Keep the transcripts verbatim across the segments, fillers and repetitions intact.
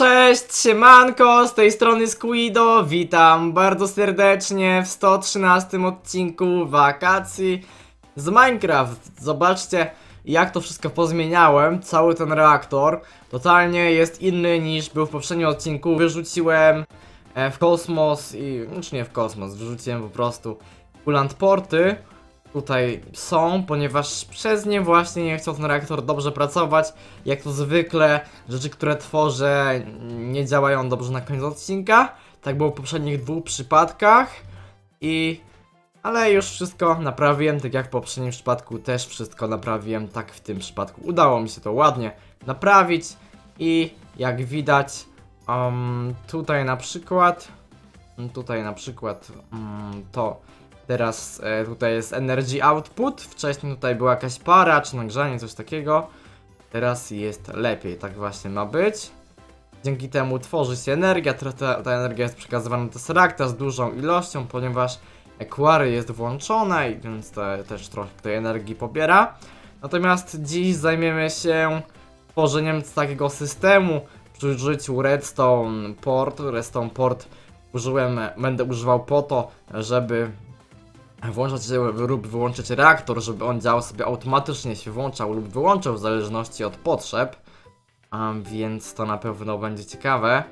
Cześć, siemanko, z tej strony Squido, witam bardzo serdecznie w sto trzynastym odcinku Wakacji z Minecraft. Zobaczcie, jak to wszystko pozmieniałem, cały ten reaktor totalnie jest inny niż był w poprzednim odcinku. Wyrzuciłem w kosmos i... znaczy nie w kosmos, wyrzuciłem po prostu Uland Porty. Tutaj są, ponieważ przez nie właśnie nie chciał ten reaktor dobrze pracować. Jak to zwykle, rzeczy, które tworzę, nie działają dobrze na koniec odcinka. Tak było w poprzednich dwóch przypadkach i... ale już wszystko naprawiłem, tak jak w poprzednim przypadku też wszystko naprawiłem, tak w tym przypadku udało mi się to ładnie naprawić. I jak widać, um, tutaj na przykład, tutaj na przykład um, to... Teraz e, tutaj jest energy output, wcześniej tutaj była jakaś para czy nagrzanie, coś takiego. Teraz jest lepiej, tak właśnie ma być. Dzięki temu tworzy się energia, ta, ta energia jest przekazywana do Serakta z dużą ilością, ponieważ Ekwary jest włączona i więc to, też trochę tej energii pobiera. Natomiast dziś zajmiemy się tworzeniem takiego systemu przy użyciu Redstone Port. Redstone Port użyłem, będę używał po to, żeby... włączać lub wyłączyć reaktor, żeby on działał sobie automatycznie, się włączał lub wyłączał w zależności od potrzeb. um, Więc to na pewno będzie ciekawe.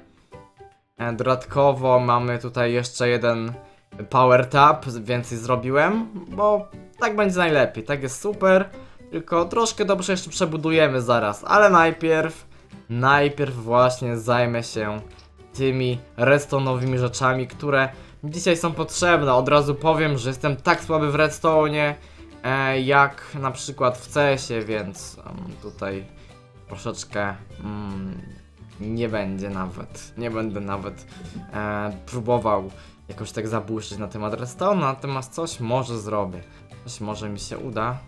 Dodatkowo mamy tutaj jeszcze jeden power tab, więcej zrobiłem, bo tak będzie najlepiej, tak jest super. Tylko troszkę dobrze jeszcze przebudujemy zaraz, ale najpierw Najpierw właśnie zajmę się tymi redstone'owymi rzeczami, które dzisiaj są potrzebne. Od razu powiem, że jestem tak słaby w redstone'ie e, jak na przykład w cesie, więc um, tutaj troszeczkę mm, nie będzie nawet, nie będę nawet e, próbował jakoś tak zabłyszyć na temat redstone'a, natomiast coś może zrobię, coś może mi się uda.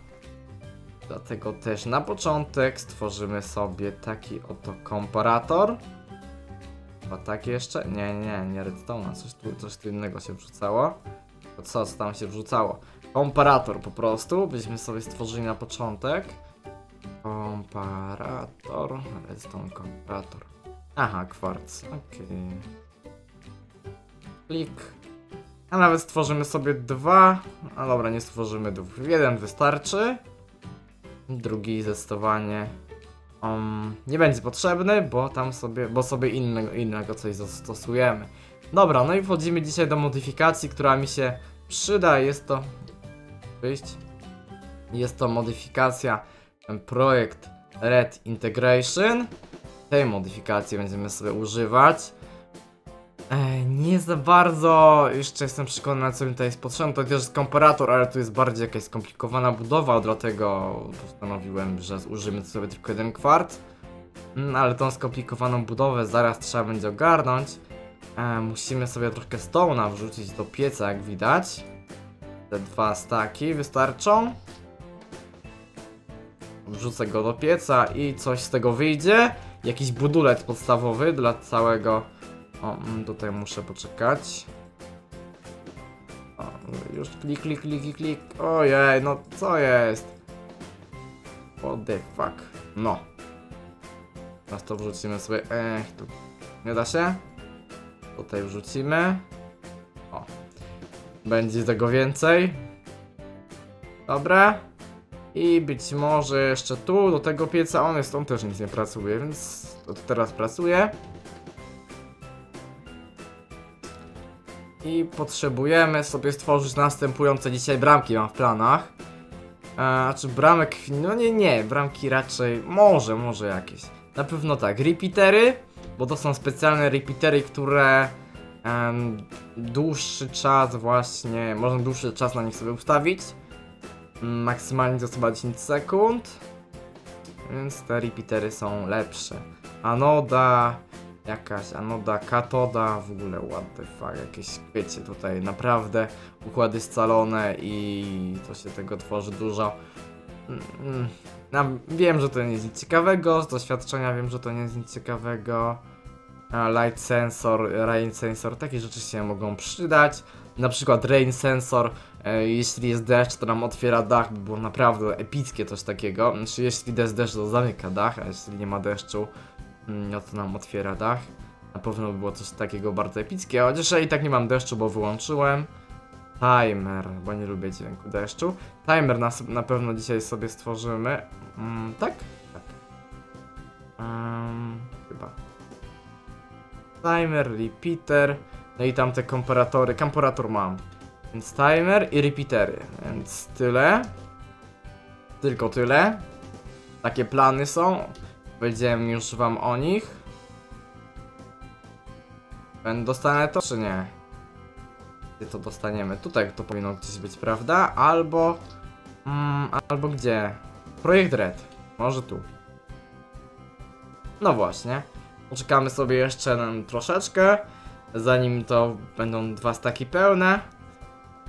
Dlatego też na początek stworzymy sobie taki oto komparator. A tak jeszcze? Nie, nie, nie redstone, coś tu, coś tu innego się wrzucało. To co, co tam się wrzucało? Komparator po prostu, byśmy sobie stworzyli na początek. Komparator, redstone komparator. Aha, kwarc, okej. Okay. Klik. A nawet stworzymy sobie dwa, a dobra, nie stworzymy dwóch, jeden wystarczy. Drugi zdecydowanie Um, nie będzie potrzebny, bo tam sobie, bo sobie innego, innego coś zastosujemy. Dobra, no i wchodzimy dzisiaj do modyfikacji, która mi się przyda. Jest to wyjść. Jest to modyfikacja Project Red Integration. Tej modyfikacji będziemy sobie używać. Eee, nie za bardzo jeszcze jestem przekonany, co mi tutaj jest potrzebne. To też jest komparator, ale tu jest bardziej jakaś skomplikowana budowa, dlatego postanowiłem, że użyjemy sobie tylko jeden kwarc. Mm, ale tą skomplikowaną budowę zaraz trzeba będzie ogarnąć. Eee, musimy sobie trochę stone'a wrzucić do pieca, jak widać. Te dwa staki wystarczą. Wrzucę go do pieca i coś z tego wyjdzie. Jakiś budulec podstawowy dla całego... O, tutaj muszę poczekać. O, już klik, klik, klik, klik. Ojej, no co jest? What the fuck? No. Teraz to wrzucimy sobie. Ech, tu nie da się? Tutaj wrzucimy. O. Będzie tego więcej. Dobra. I być może jeszcze tu, do tego pieca. On jest, on też nic nie pracuje, więc to teraz pracuje. I potrzebujemy sobie stworzyć następujące dzisiaj bramki, mam w planach. Eee, czy bramek, no nie, nie, bramki raczej, może, może jakieś. Na pewno tak, repeatery, bo to są specjalne repeatery, które em, dłuższy czas właśnie, można dłuższy czas na nich sobie ustawić. Maksymalnie to chyba dziesięć sekund. Więc te repeatery są lepsze. Anoda... Jakaś anoda, katoda, w ogóle what the fuck, jakieś, wiecie, tutaj naprawdę układy scalone i to się tego tworzy dużo. Mm, mm. Wiem, że to nie jest nic ciekawego, z doświadczenia wiem, że to nie jest nic ciekawego. Light sensor, rain sensor, takie rzeczy się mogą przydać. Na przykład rain sensor, e, jeśli jest deszcz, to nam otwiera dach, by było naprawdę epickie coś takiego. Znaczy, jeśli jest deszcz, to zamyka dach, a jeśli nie ma deszczu, No to nam otwiera dach. Na pewno było coś takiego bardzo epickiego, chociaż ja i tak nie mam deszczu, bo wyłączyłem timer, bo nie lubię dźwięku deszczu. Timer na, na pewno dzisiaj sobie stworzymy. Mm, tak? Tak. Um, chyba. Timer, repeater. No i tam te komparatory. Komparator mam. Więc timer i repeatery. Więc tyle. Tylko tyle. Takie plany są. Powiedziałem już wam o nich. Będę dostanę to, czy nie? Gdzie to dostaniemy? Tutaj to powinno gdzieś być, prawda? Albo... Mm, albo gdzie? Projekt Red. Może tu. No właśnie. Poczekamy sobie jeszcze nam troszeczkę. Zanim to będą dwa staki pełne.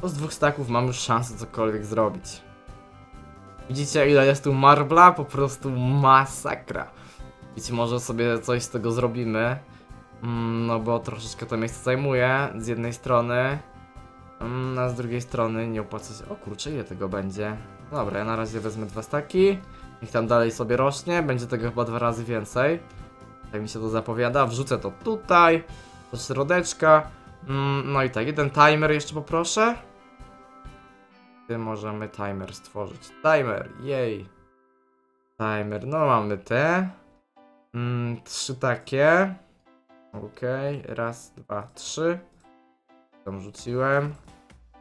To z dwóch staków mam już szansę cokolwiek zrobić. Widzicie, ile jest tu marbla? Po prostu masakra. Być może sobie coś z tego zrobimy. No bo troszeczkę to miejsce zajmuje z jednej strony, a z drugiej strony nie opłaca się. O kurczę, ile tego będzie? Dobra, ja na razie wezmę dwa staki. Niech tam dalej sobie rośnie, będzie tego chyba dwa razy więcej. Tak mi się to zapowiada, wrzucę to tutaj do środeczka. No i tak, jeden timer jeszcze poproszę. Gdy możemy timer stworzyć? Timer, jej. Timer, no mamy te mm, trzy takie. Okej, okay, raz, dwa, trzy. Tam rzuciłem.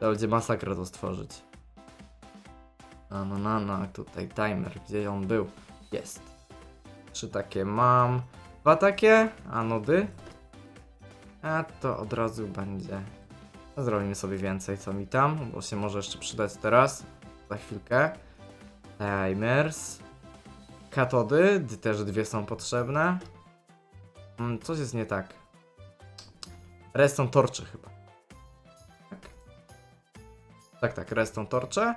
To będzie masakrę to stworzyć. No, no, no, no, tutaj timer, gdzie on był? Jest. Trzy takie mam. Dwa takie, a nudy. A to od razu będzie. No, zrobimy sobie więcej, co mi tam, bo się może jeszcze przydać teraz. Za chwilkę. Timers. Katody, też dwie są potrzebne. Coś jest nie tak. Redstone torcze chyba. Tak, tak, tak redstone torcze.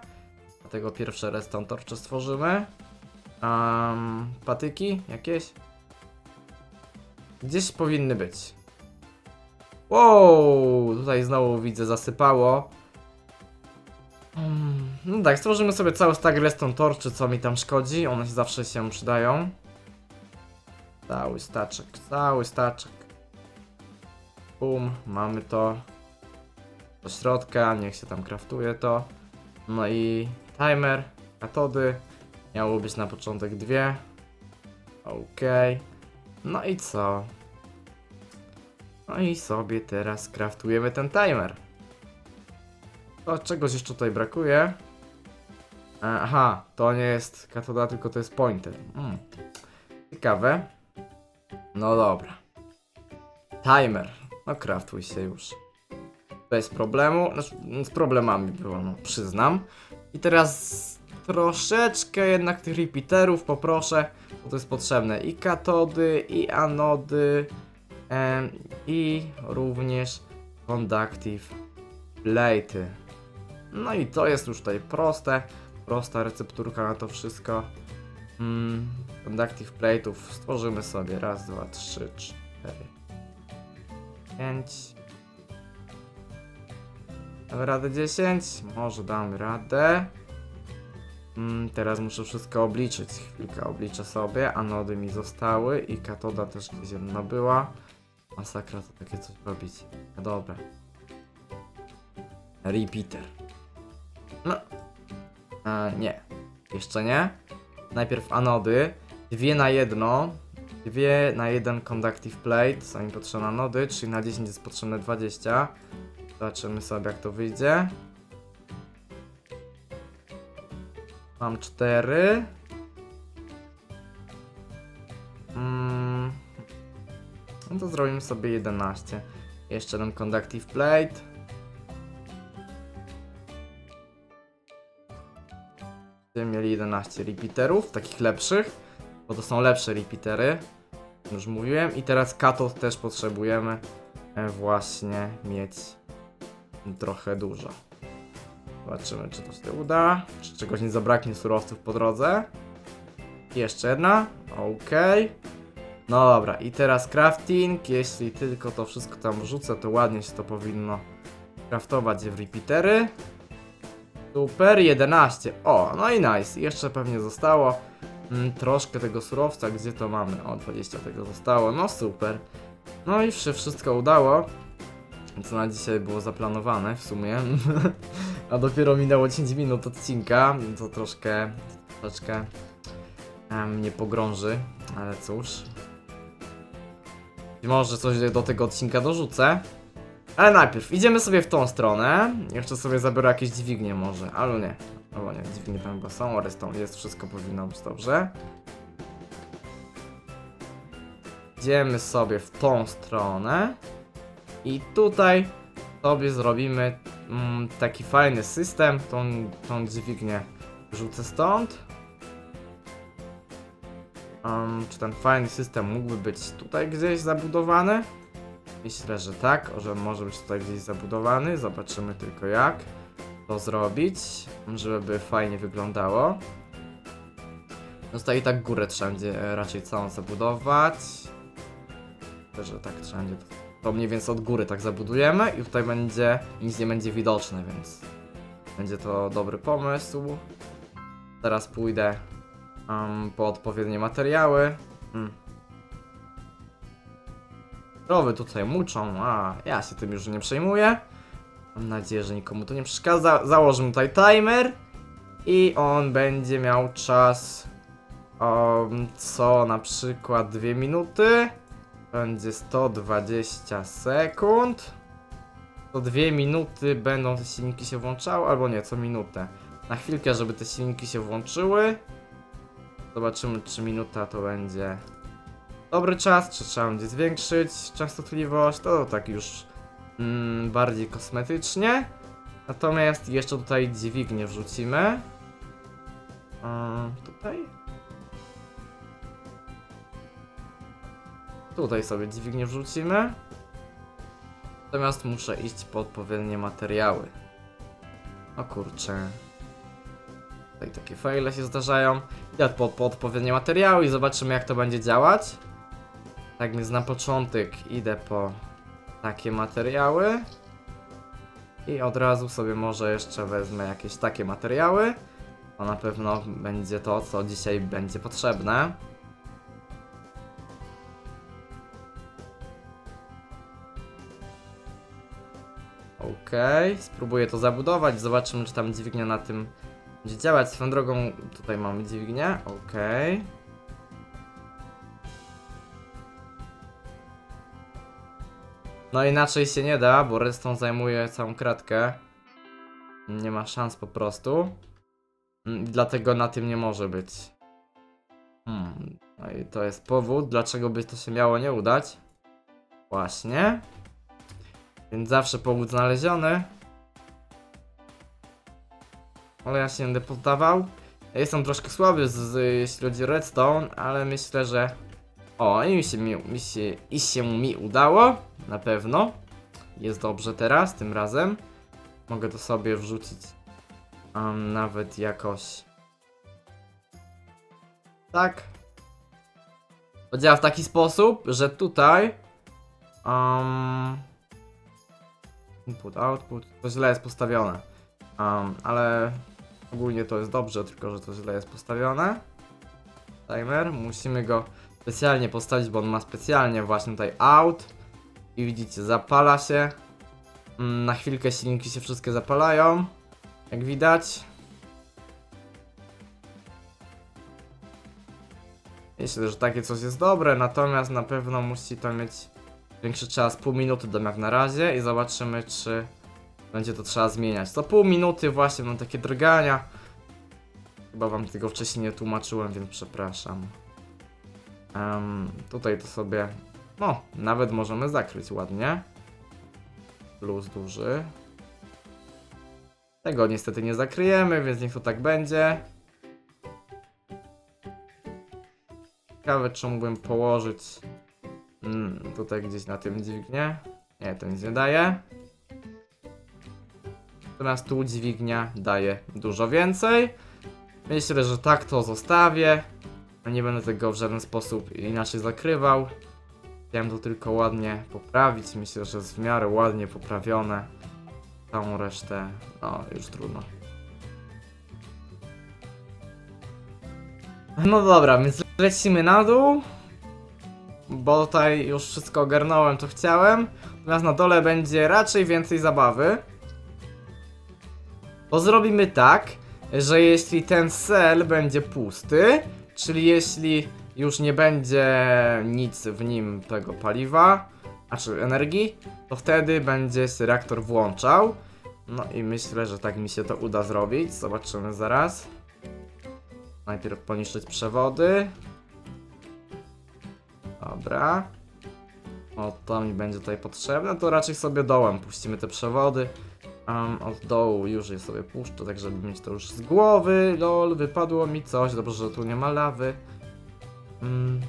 Dlatego pierwsze redstone torcze stworzymy. Um, patyki jakieś. Gdzieś powinny być. Wow, tutaj znowu widzę zasypało. Um, no tak, stworzymy sobie cały stack redstone torczy, co mi tam szkodzi. One zawsze się przydają. Cały staczek, cały staczek. Bum, mamy to. Do środka, niech się tam kraftuje to. No i timer, katody. Miało być na początek dwie. Okej. No i co? No i sobie teraz kraftujemy ten timer. To czegoś jeszcze tutaj brakuje. Aha, to nie jest katoda, tylko to jest pointer. Mm. Ciekawe. No dobra. Timer. No craftuj się już. Bez problemu. Znaczy, z problemami było, no przyznam. I teraz troszeczkę jednak tych repeaterów poproszę, bo to jest potrzebne. I katody, i anody, em, i również conductive plate'y. No i to jest już tutaj proste. Prosta recepturka na to wszystko. Mm. Conductive plate'ów stworzymy sobie raz, dwa, trzy, cztery, pięć. Damy radę dziesięć? Może damy radę. Mm, teraz muszę wszystko obliczyć. Chwilkę obliczę sobie. Anody mi zostały i katoda też gdzieś jedna była. Masakra to takie coś robić. No dobra. Repeater. No. A, nie. Jeszcze nie. Najpierw anody. Dwie na jedno, dwie na jeden conductive plate, są mi potrzebne nody, czyli na dziesięć jest potrzebne dwadzieścia. Zobaczymy sobie, jak to wyjdzie. Mam cztery. Mm. No to zrobimy sobie jedenaście. Jeszcze jeden conductive plate. Będziemy mieli jedenaście repeaterów, takich lepszych. Bo to są lepsze repeatery, już mówiłem. I teraz katod też potrzebujemy właśnie mieć trochę dużo. Zobaczymy, czy to się uda, czy czegoś nie zabraknie surowców po drodze. I jeszcze jedna, okej. No dobra, i teraz crafting. Jeśli tylko to wszystko tam wrzucę, to ładnie się to powinno craftować w repeatery. Super, jedenaście, o, no i nice, jeszcze pewnie zostało. mm, troszkę tego surowca. Gdzie to mamy? O, dwadzieścia tego zostało. No super. No i się wszystko udało, co na dzisiaj było zaplanowane w sumie. A dopiero minęło dziesięć minut odcinka, to troszkę, troszeczkę em, mnie pogrąży, ale cóż. Może coś do tego odcinka dorzucę. Ale najpierw idziemy sobie w tą stronę. Jeszcze sobie zabiorę jakieś dźwignie może, albo nie. Albo nie, dźwignie tam chyba są, redstone jest, wszystko powinno być dobrze. Idziemy sobie w tą stronę. I tutaj sobie zrobimy mm, taki fajny system. Tą, tą dźwignię rzucę stąd. Um, czy ten fajny system mógłby być tutaj gdzieś zabudowany? Myślę, że tak, że może być tutaj gdzieś zabudowany. Zobaczymy tylko jak to zrobić, żeby fajnie wyglądało. No tutaj i tak górę trzeba będzie raczej całą zabudować. Myślę, że tak trzeba będzie to. To mniej więcej od góry tak zabudujemy i tutaj będzie, nic nie będzie widoczne, więc będzie to dobry pomysł. Teraz pójdę um, po odpowiednie materiały. Hmm. Krowy tutaj muczą, a ja się tym już nie przejmuję. Mam nadzieję, że nikomu to nie przeszkadza. Założę tutaj timer i on będzie miał czas um, co na przykład dwie minuty. Będzie sto dwadzieścia sekund. Co dwie minuty będą te silniki się włączały, albo nie, co minutę. Na chwilkę, żeby te silniki się włączyły. Zobaczymy, czy minuta to będzie dobry czas, czy trzeba będzie zwiększyć częstotliwość. To tak już mm, bardziej kosmetycznie. Natomiast jeszcze tutaj dźwignię wrzucimy. Hmm, tutaj? Tutaj sobie dźwignię wrzucimy. Natomiast muszę iść po odpowiednie materiały. O kurczę. Tutaj takie fejle się zdarzają. Idę po, po odpowiednie materiały i zobaczymy, jak to będzie działać. Tak więc na początek idę po takie materiały. I od razu sobie może jeszcze wezmę jakieś takie materiały. To na pewno będzie to, co dzisiaj będzie potrzebne. Okej, okay, spróbuję to zabudować, zobaczymy, czy tam dźwignia na tym będzie działać. Swoją drogą, tutaj mamy dźwignię, okej. Okay. No inaczej się nie da, bo redstone zajmuje całą kratkę. Nie ma szans po prostu. Dlatego na tym nie może być. Hmm. No i to jest powód, dlaczego by to się miało nie udać. Właśnie. Więc zawsze powód znaleziony. Ale ja się nie będę poddawał. Ja jestem troszkę słaby, z, z, jeśli chodzi o redstone, ale myślę, że... O, i mi się mi, mi się, i się mi udało. Na pewno. Jest dobrze teraz, tym razem. Mogę to sobie wrzucić. Um, nawet jakoś... Tak. To działa w taki sposób, że tutaj... Um... Input, output, to źle jest postawione, um, ale ogólnie to jest dobrze, tylko że to źle jest postawione. Timer, musimy go specjalnie postawić, bo on ma specjalnie właśnie tutaj out. I widzicie, zapala się, mm, na chwilkę silniki się wszystkie zapalają, jak widać. Myślę, że takie coś jest dobre, natomiast na pewno musi to mieć większy czas, pół minuty dam jak na razie i zobaczymy, czy będzie to trzeba zmieniać. Co pół minuty właśnie mam takie drgania. Chyba wam tego wcześniej nie tłumaczyłem, więc przepraszam. Um, tutaj to sobie, no, nawet możemy zakryć ładnie. Plus duży. Tego niestety nie zakryjemy, więc niech to tak będzie. Ciekawe, czy mógłbym położyć... Hmm, tutaj gdzieś na tym dźwignię. Nie, to nic nie daje. Natomiast tu dźwignia daje dużo więcej. Myślę, że tak to zostawię. Nie będę tego w żaden sposób inaczej zakrywał. Chciałem to tylko ładnie poprawić. Myślę, że jest w miarę ładnie poprawione. Całą resztę, no już trudno. No dobra, więc lecimy na dół, bo tutaj już wszystko ogarnąłem, co chciałem. Natomiast na dole będzie raczej więcej zabawy. Bo zrobimy tak, że jeśli ten cel będzie pusty, czyli jeśli już nie będzie nic w nim tego paliwa, a czy energii, to wtedy będzie się reaktor włączał. No i myślę, że tak mi się to uda zrobić. Zobaczymy zaraz. Najpierw poniszczyć przewody. Dobra. O, to mi będzie tutaj potrzebne. To raczej sobie dołem puścimy te przewody. Um, od dołu już je sobie puszczę, tak żeby mieć to już z głowy. Lol, wypadło mi coś. Dobrze, że tu nie ma lawy. Mm.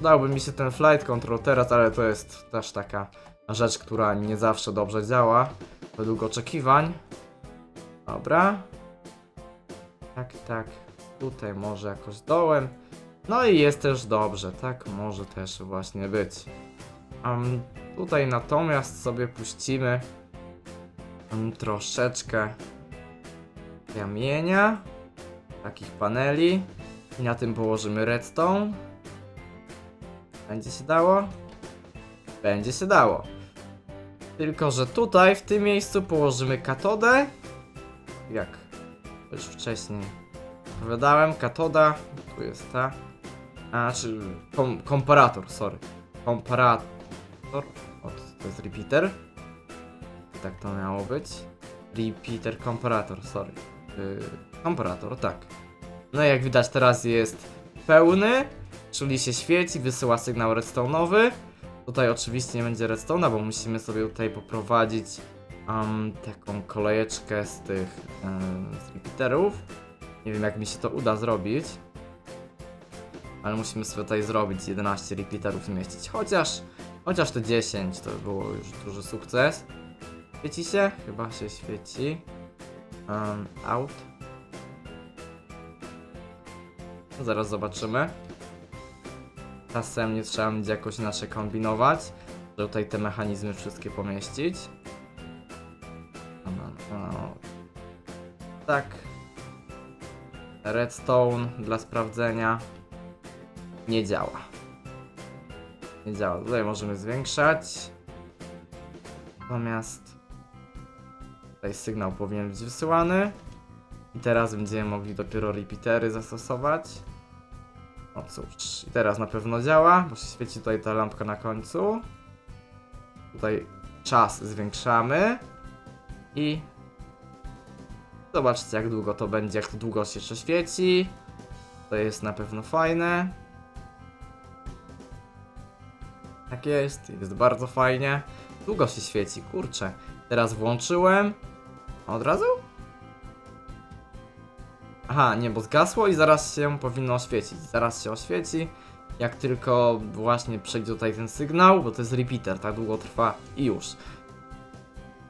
Dałby mi się ten flight control teraz, ale to jest też taka rzecz, która nie zawsze dobrze działa według oczekiwań. Dobra. Tak, tak. Tutaj może jakoś dołem. No i jest też dobrze. Tak może też właśnie być. Um, tutaj natomiast sobie puścimy um, troszeczkę kamienia. Takich paneli. I na tym położymy redstone. Będzie się dało? Będzie się dało. Tylko że tutaj w tym miejscu położymy katodę. Jak już wcześniej opowiadałem, katoda, tu jest ta, a czy kom, komparator, sorry, komparator, o, to jest repeater, tak to miało być, repeater, komparator, sorry, yy, komparator, tak. No i jak widać teraz jest pełny, czyli się świeci, wysyła sygnał redstone'owy, tutaj oczywiście nie będzie redstone'a, bo musimy sobie tutaj poprowadzić Um, taką kolejeczkę z tych um, z repeaterów. Nie wiem, jak mi się to uda zrobić, ale musimy sobie tutaj zrobić jedenaście repeaterów zmieścić, chociaż chociaż te dziesięć to było już duży sukces. Świeci się? Chyba się świeci. um, out. No zaraz zobaczymy. Czasem nie trzeba będzie jakoś inaczej kombinować, żeby tutaj te mechanizmy wszystkie pomieścić. No, tak. Redstone dla sprawdzenia. Nie działa. Nie działa. Tutaj możemy zwiększać. Natomiast tutaj sygnał powinien być wysyłany. I teraz będziemy mogli dopiero repeatery zastosować. No cóż, i teraz na pewno działa, bo się świeci tutaj ta lampka na końcu. Tutaj czas zwiększamy. I zobaczcie, jak długo to będzie, jak to długo się jeszcze świeci. To jest na pewno fajne. Tak jest, jest bardzo fajnie. Długo się świeci, kurczę. Teraz włączyłem. Od razu? Aha, nie, bo zgasło i zaraz się powinno oświecić. Zaraz się oświeci, jak tylko właśnie przejdzie tutaj ten sygnał, bo to jest repeater, tak długo trwa i już.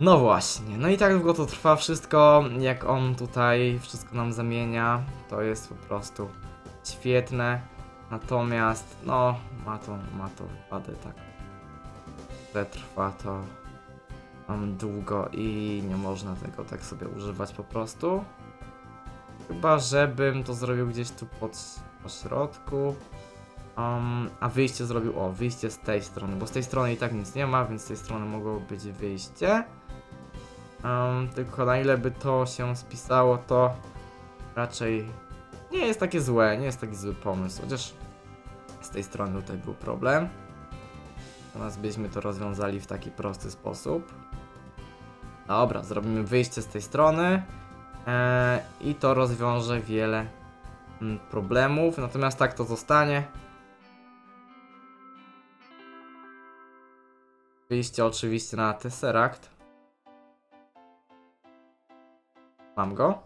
No właśnie, no i tak długo to trwa wszystko, jak on tutaj wszystko nam zamienia, to jest po prostu świetne, natomiast no, ma to, ma to wadę tak, że trwa to um, długo i nie można tego tak sobie używać po prostu, chyba żebym to zrobił gdzieś tu pod, po środku, um, a wyjście zrobił, o, wyjście z tej strony, bo z tej strony i tak nic nie ma, więc z tej strony mogło być wyjście. Um, tylko na ile by to się spisało, to raczej nie jest takie złe, nie jest taki zły pomysł, chociaż z tej strony tutaj był problem. Natomiast byśmy to rozwiązali w taki prosty sposób. Dobra, zrobimy wyjście z tej strony eee, i to rozwiąże wiele mm, problemów, natomiast tak to zostanie. Wyjście oczywiście na Tesseract. Mam go.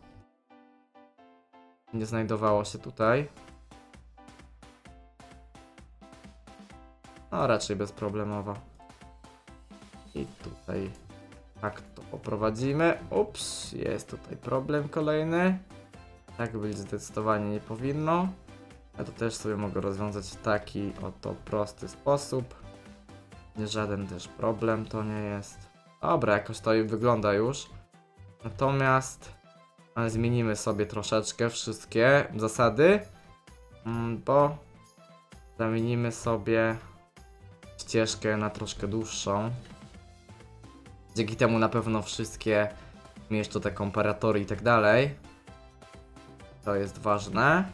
Nie znajdowało się tutaj. No raczej bezproblemowo. I tutaj tak to poprowadzimy. Ups, jest tutaj problem kolejny. Tak być zdecydowanie nie powinno. Ja to też sobie mogę rozwiązać w taki oto prosty sposób. Nie żaden też problem to nie jest. Dobra, jakoś to wygląda już. Natomiast Ale zmienimy sobie troszeczkę wszystkie zasady, bo zamienimy sobie ścieżkę na troszkę dłuższą. Dzięki temu na pewno wszystkie mieszczą te komparatory i tak dalej. To jest ważne.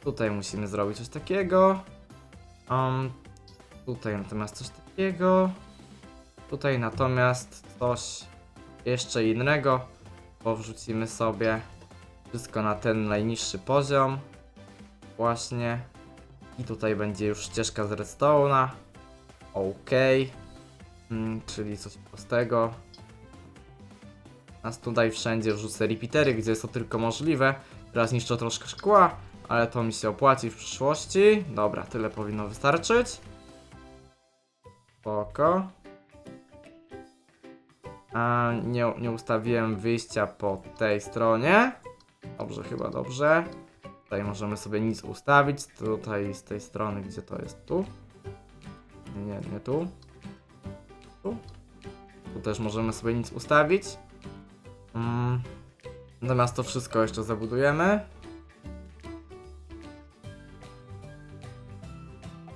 Tutaj musimy zrobić coś takiego. Um, tutaj natomiast coś takiego. Tutaj natomiast coś jeszcze innego. Powrzucimy sobie wszystko na ten najniższy poziom. Właśnie. I tutaj będzie już ścieżka z redstone'a. Ok. Hmm, czyli coś prostego. Nas tutaj wszędzie wrzucę repeatery, gdzie jest to tylko możliwe. Teraz niszczę troszkę szkła, ale to mi się opłaci w przyszłości. Dobra, tyle powinno wystarczyć. Spoko. A nie, nie ustawiłem wyjścia po tej stronie. Dobrze, chyba dobrze. Tutaj możemy sobie nic ustawić. Tutaj z tej strony, gdzie to jest? Tu? Nie, nie tu. Tu? Tu też możemy sobie nic ustawić. Mm. Natomiast to wszystko jeszcze zabudujemy.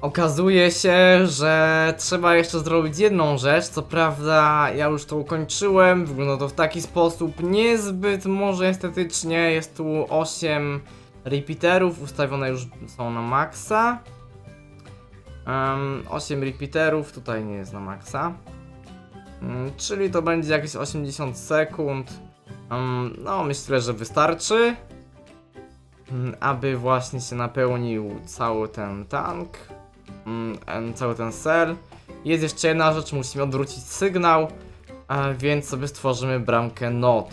Okazuje się, że trzeba jeszcze zrobić jedną rzecz, co prawda ja już to ukończyłem, wygląda to w taki sposób niezbyt może estetycznie, jest tu osiem repeaterów, ustawione już są na maksa. Um, osiem repeaterów, tutaj nie jest na maksa, um, czyli to będzie jakieś osiemdziesiąt sekund, um, no myślę, że wystarczy, um, aby właśnie się napełnił cały ten tank. Cały ten cel. Jest jeszcze jedna rzecz, musimy odwrócić sygnał, więc sobie stworzymy bramkę not.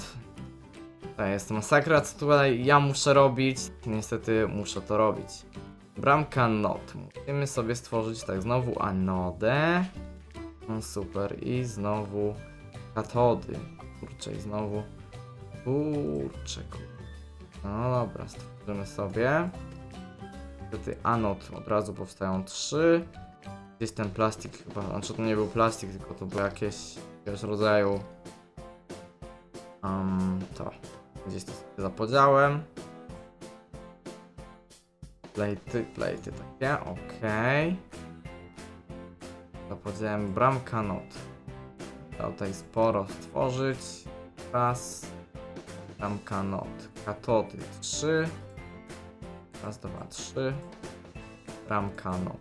To jest masakra, co tutaj ja muszę robić. Niestety muszę to robić. Bramka not. Musimy sobie stworzyć tak znowu anodę. No super. I znowu katody. Kurczę, i znowu kurczę. No dobra, stworzymy sobie. Niestety anod od razu powstają trzy. Gdzieś ten plastik chyba, znaczy to nie był plastik, tylko to był jakieś, jakiegoś rodzaju um, to, gdzieś to sobie zapodziałem. Plejty, plejty takie, okej okay. Zapodziałem bramka not. Trzeba tutaj sporo stworzyć. Raz. Bramka not. Katody trzy. Raz, dwa, trzy. Ramka anod.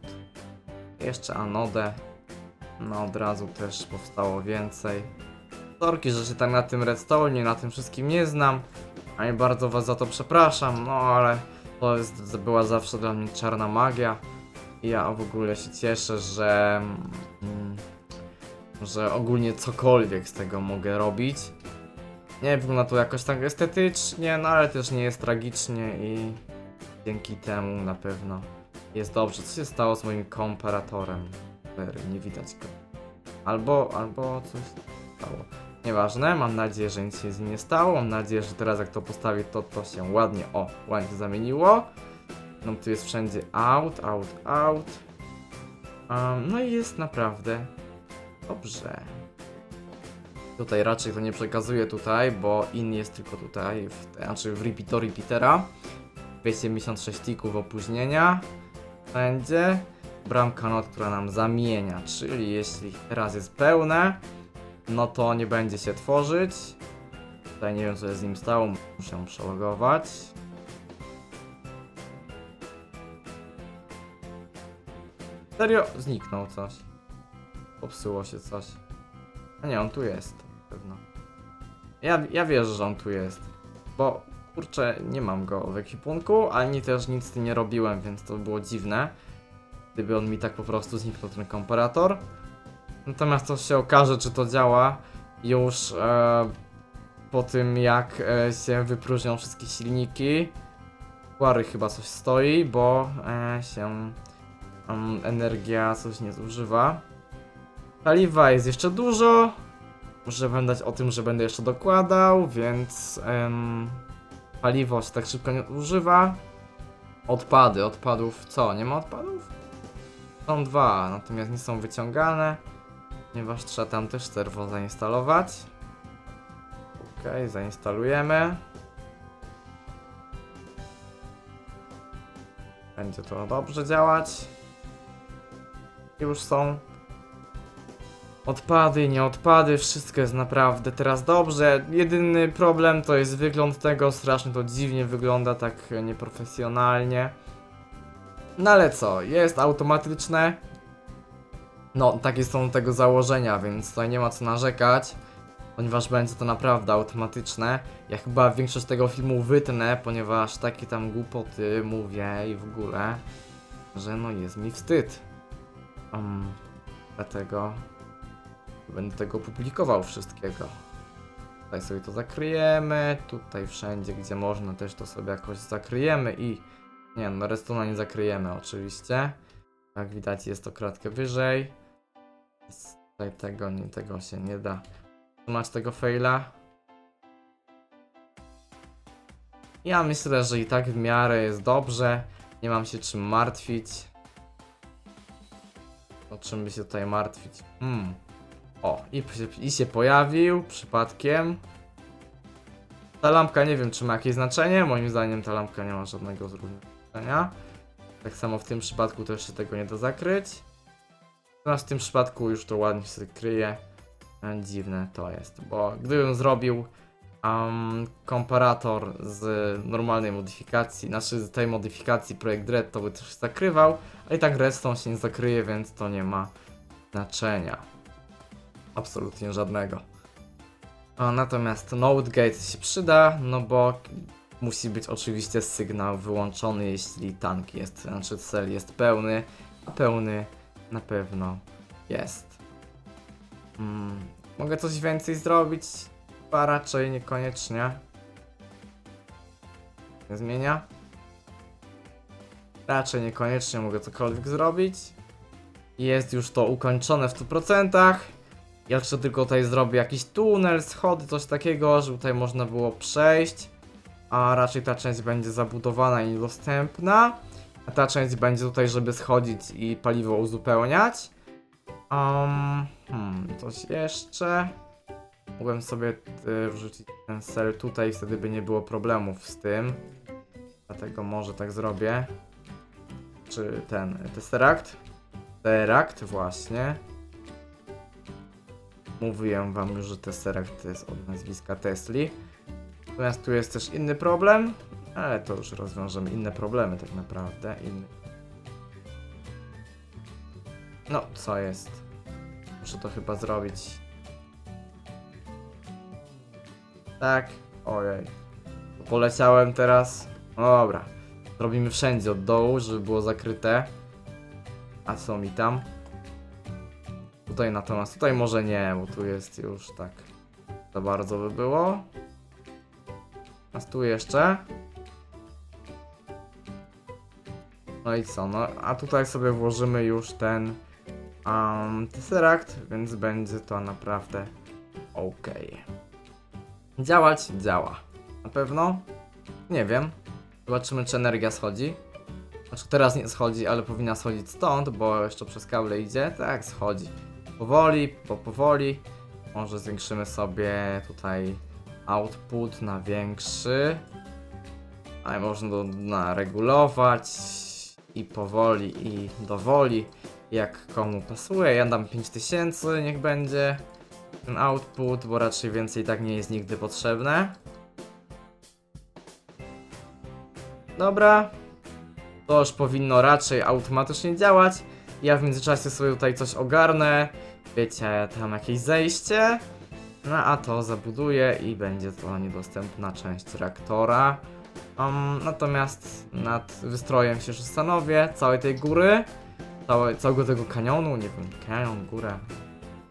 Jeszcze anodę. No od razu też powstało więcej. Sorki, że się tak na tym redstone, na tym wszystkim nie znam. A i bardzo was za to przepraszam, no ale to jest, była zawsze dla mnie czarna magia. I ja w ogóle się cieszę, że... Mm, że ogólnie cokolwiek z tego mogę robić. Nie wygląda to jakoś tak estetycznie, no ale też nie jest tragicznie i... Dzięki temu na pewno jest dobrze. Co się stało z moim komparatorem? Nie widać go. Albo, albo coś stało. Nieważne, mam nadzieję, że nic się z nim nie stało. Mam nadzieję, że teraz jak to postawię, to to się ładnie, o, ładnie zamieniło. No tu jest wszędzie out, out, out. Um, no i jest naprawdę dobrze. Tutaj raczej to nie przekazuję tutaj, bo in jest tylko tutaj, w, znaczy w repeater repeatera. dwieście pięćdziesiąt sześć tików opóźnienia będzie bramka not, która nam zamienia, czyli jeśli teraz jest pełne, no to nie będzie się tworzyć. Tutaj nie wiem, co jest z nim stało, muszę ją przelogować. Serio? Zniknął coś. Popsuło się coś. A nie, on tu jest. Pewno. Ja, ja wierzę, że on tu jest, bo... Kurczę, nie mam go w ekwipunku, ani też nic z tym nie robiłem, więc to było dziwne. Gdyby on mi tak po prostu zniknął ten komparator. Natomiast to się okaże, czy to działa już e, po tym, jak e, się wypróżnią wszystkie silniki. Ekwary chyba coś stoi, bo e, się um, energia coś nie zużywa. Paliwa jest jeszcze dużo. Muszę pamiętać o tym, że będę jeszcze dokładał, więc... Em, Paliwo się tak szybko nie używa. Odpady, odpadów co? Nie ma odpadów? Są dwa, natomiast nie są wyciągane, ponieważ trzeba tam też serwo zainstalować. Ok, zainstalujemy. Będzie to dobrze działać. Już są odpady, nie odpady, wszystko jest naprawdę teraz dobrze. Jedyny problem to jest wygląd tego, strasznie to dziwnie wygląda, tak nieprofesjonalnie. No ale co, jest automatyczne. No, takie są tego założenia, więc tutaj nie ma co narzekać, ponieważ będzie to naprawdę automatyczne. Ja chyba większość tego filmu wytnę, ponieważ takie tam głupoty mówię i w ogóle, że no jest mi wstyd. Um, dlatego będę tego publikował wszystkiego. Tutaj sobie to zakryjemy, tutaj wszędzie gdzie można też to sobie jakoś zakryjemy i... Nie no, redstone'a nie zakryjemy oczywiście. Jak widać jest to kratkę wyżej. Z tutaj tego, nie, tego się nie da trzymać tego faila. Ja myślę, że i tak w miarę jest dobrze. Nie mam się czym martwić. O czym by się tutaj martwić? Hmm. O, i, i się pojawił przypadkiem. Ta lampka nie wiem czy ma jakieś znaczenie. Moim zdaniem ta lampka nie ma żadnego znaczenia. Tak samo w tym przypadku też się tego nie da zakryć. Natomiast w tym przypadku już to ładnie się kryje. Dziwne to jest, bo gdybym zrobił um, komparator z normalnej modyfikacji, znaczy z tej modyfikacji Projekt Red, to by też zakrywał, a i tak Redstone się nie zakryje, więc to nie ma znaczenia. Absolutnie żadnego. A natomiast Node Gate się przyda, no bo musi być oczywiście sygnał wyłączony, jeśli tank jest, znaczy cel jest pełny, a pełny na pewno jest. Hmm. Mogę coś więcej zrobić? Chyba raczej niekoniecznie. Nie zmienia? Raczej niekoniecznie mogę cokolwiek zrobić. Jest już to ukończone w stu procentach. Ja jeszcze tylko tutaj zrobię jakiś tunel, schody, coś takiego, żeby tutaj można było przejść. A raczej ta część będzie zabudowana i niedostępna. A ta część będzie tutaj, żeby schodzić i paliwo uzupełniać. Um, hmm, coś jeszcze. Mogłem sobie wrzucić ten cel tutaj, wtedy by nie było problemów z tym. Dlatego może tak zrobię. Czy ten Tesseract? Tesseract właśnie. Mówiłem wam już, że Tesseract to jest od nazwiska Tesli. Natomiast tu jest też inny problem, ale to już rozwiążemy inne problemy tak naprawdę. Inny. No, co jest? Muszę to chyba zrobić. Tak, ojej. Poleciałem teraz. No dobra. Robimy wszędzie od dołu, żeby było zakryte. A co mi tam? Tutaj natomiast, tutaj może nie, bo tu jest już tak za bardzo by było. A tu jeszcze. No i co, no a tutaj sobie włożymy już ten um, Tesseract, więc będzie to naprawdę ok. Działać działa. Na pewno? Nie wiem. Zobaczymy czy energia schodzi. Znaczy teraz nie schodzi, ale powinna schodzić stąd, bo jeszcze przez kable idzie. Tak, schodzi. Powoli, bo powoli. Może zwiększymy sobie tutaj output na większy, ale można to naregulować i powoli i dowoli, jak komu pasuje. Ja dam pięć tysięcy, niech będzie ten output, bo raczej więcej tak nie jest nigdy potrzebne. Dobra, to już powinno raczej automatycznie działać. Ja w międzyczasie sobie tutaj coś ogarnę, wiecie, tam jakieś zejście. No a to zabuduję i będzie to niedostępna część reaktora. Um, natomiast nad wystrojem się zastanowię, całej tej góry, całe, całego tego kanionu, nie wiem, kanion, górę.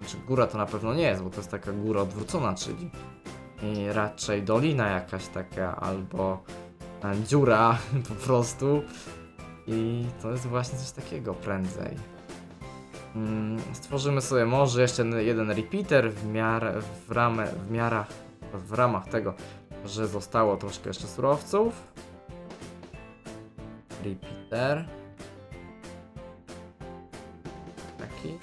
Znaczy góra to na pewno nie jest, bo to jest taka góra odwrócona, czyli i raczej dolina jakaś taka, albo a, dziura po prostu. I to jest właśnie coś takiego prędzej. Stworzymy sobie może jeszcze jeden repeater w, miar, w, ramę, w, miarach, w ramach tego, że zostało troszkę jeszcze surowców. Repeater. Taki.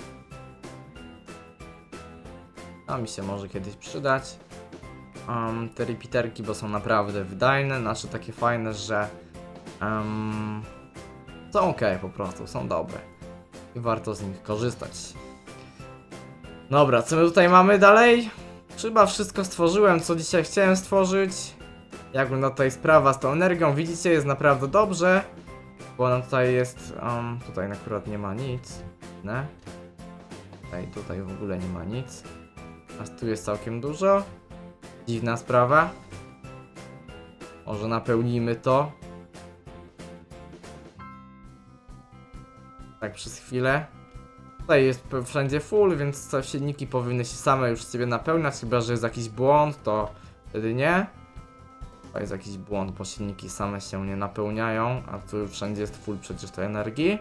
A mi się może kiedyś przydać. Um, te repeaterki, bo są naprawdę wydajne, znaczy takie fajne, że um, są ok, po prostu, są dobre. I warto z nich korzystać. Dobra, co my tutaj mamy dalej? Chyba wszystko stworzyłem, co dzisiaj chciałem stworzyć. Jak wygląda tutaj sprawa z tą energią, widzicie, jest naprawdę dobrze. Bo nam tutaj jest, um, tutaj akurat nie ma nic, ne? Tutaj, tutaj w ogóle nie ma nic. A tu jest całkiem dużo. Dziwna sprawa. Może napełnimy to. Tak przez chwilę. Tutaj jest wszędzie full, więc te silniki powinny się same już sobie napełniać, chyba że jest jakiś błąd, to wtedy nie. To jest jakiś błąd, bo silniki same się nie napełniają, a tu wszędzie jest full przecież tej energii.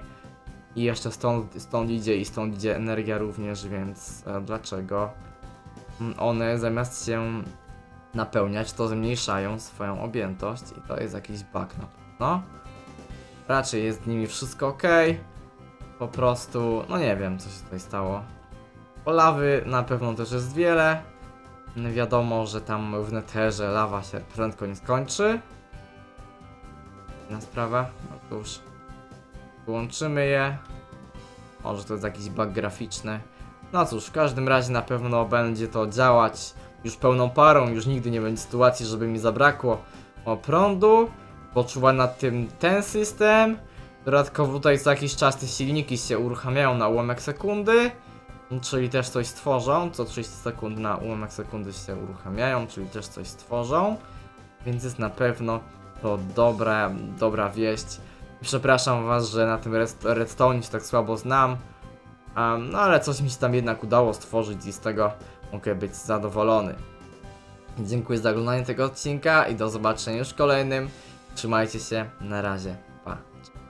I jeszcze stąd, stąd idzie i stąd idzie energia również, więc e, dlaczego one zamiast się napełniać, to zmniejszają swoją objętość i to jest jakiś bug na pewno. Raczej jest z nimi wszystko ok. Po prostu, no nie wiem, co się tutaj stało. Bo lawy na pewno też jest wiele. Wiadomo, że tam w netherze lawa się prędko nie skończy. Inna sprawa, no cóż. Wyłączymy je. Może to jest jakiś bug graficzny. No cóż, w każdym razie na pewno będzie to działać już pełną parą. Już nigdy nie będzie sytuacji, żeby mi zabrakło prądu. Poczuwam nad tym ten system. Dodatkowo tutaj co jakiś czas te silniki się uruchamiają na ułamek sekundy. Czyli też coś stworzą, co trzydzieści sekund na ułamek sekundy się uruchamiają, czyli też coś stworzą. Więc jest na pewno to dobra, dobra wieść. Przepraszam was, że na tym redstone się tak słabo znam. Um, no ale coś mi się tam jednak udało stworzyć i z tego mogę być zadowolony. Dziękuję za oglądanie tego odcinka i do zobaczenia już w kolejnym. Trzymajcie się, na razie, pa.